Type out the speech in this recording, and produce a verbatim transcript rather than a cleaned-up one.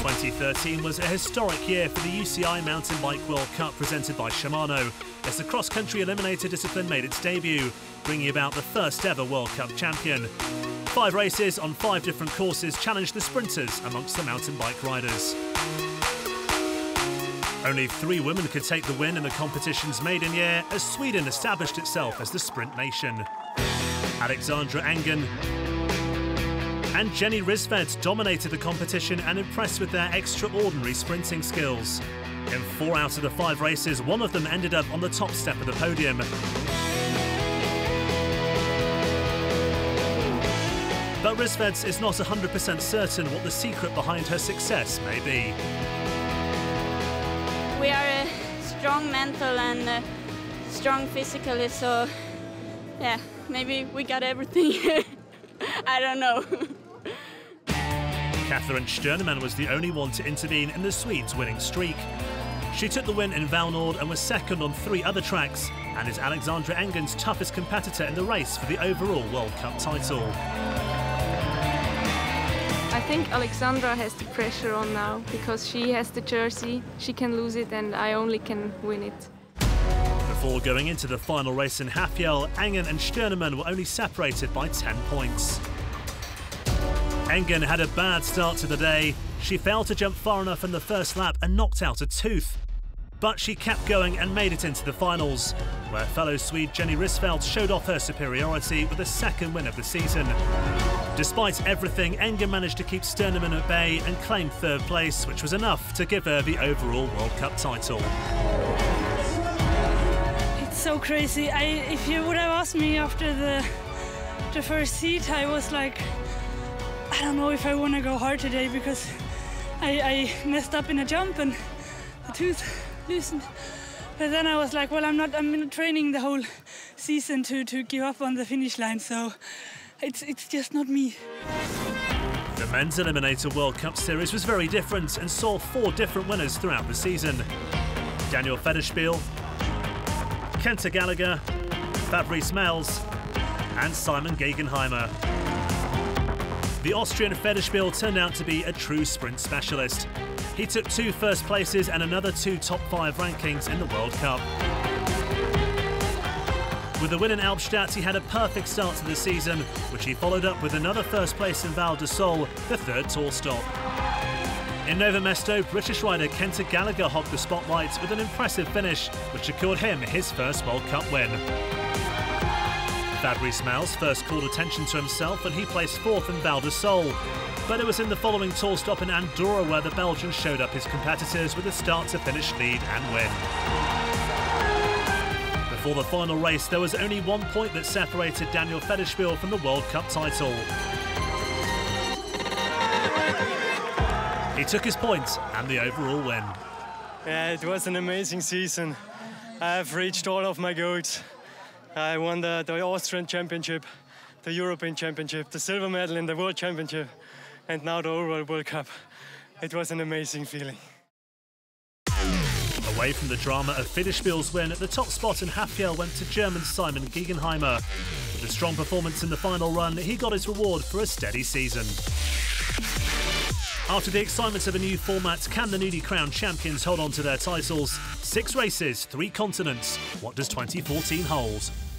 twenty thirteen was a historic year for the U C I Mountain Bike World Cup presented by Shimano, as the cross-country eliminator discipline made its debut, bringing about the first ever World Cup champion. Five races on five different courses challenged the sprinters amongst the mountain bike riders. Only three women could take the win in the competition's maiden year, as Sweden established itself as the sprint nation. Alexandra Engen and Jenny Rissveds dominated the competition and impressed with their extraordinary sprinting skills. In four out of the five races, one of them ended up on the top step of the podium. But Rissveds is not one hundred percent certain what the secret behind her success may be. We are uh, strong mental and uh, strong physically, so yeah, maybe we got everything. I don't know. Kathrin Stirnemann was the only one to intervene in the Swedes' winning streak. She took the win in Valnord and was second on three other tracks, and is Alexandra Engen's toughest competitor in the race for the overall World Cup title. I think Alexandra has the pressure on now, because she has the jersey, she can lose it, and I only can win it. Before going into the final race in Hafjell, Engen and Stirnemann were only separated by ten points. Engen had a bad start to the day. She failed to jump far enough in the first lap and knocked out a tooth. But she kept going and made it into the finals, where fellow Swede Jenny Rissveds showed off her superiority with a second win of the season. Despite everything, Engen managed to keep Stirnemann at bay and claimed third place, which was enough to give her the overall World Cup title. It's so crazy. I, if you would have asked me after the, the first heat, I was like, I don't know if I want to go hard today, because I, I messed up in a jump and the tooth loosened. But then I was like, well, I'm not. I'm not training the whole season to to give up on the finish line, so it's it's just not me. The men's eliminator World Cup series was very different and saw four different winners throughout the season: Daniel Federspiel, Kenta Gallagher, Fabrice Mels, and Simon Gegenheimer. The Austrian Federspiel turned out to be a true sprint specialist. He took two first places and another two top five rankings in the World Cup. With a win in Albstadt, he had a perfect start to the season, which he followed up with another first place in Val de Sol, the third tour stop. In Nova Mesto, British rider Kenta Gallagher hogged the spotlight with an impressive finish, which secured him his first World Cup win. Fabrice Mels first called attention to himself when he placed fourth in Val de Sol, but it was in the following tour stop in Andorra where the Belgian showed up his competitors with a start-to-finish lead and win. Before the final race, there was only one point that separated Daniel Federspiel from the World Cup title. He took his points and the overall win. Yeah, it was an amazing season. I've reached all of my goals. I won the, the Austrian Championship, the European Championship, the silver medal in the World Championship, and now the overall World Cup. It was an amazing feeling. Away from the drama of Federspiel's win, the top spot in Hafjell went to German Simon Gegenheimer. With a strong performance in the final run, he got his reward for a steady season. After the excitement of a new format, can the newly crowned champions hold on to their titles? Six races, three continents. What does twenty fourteen hold?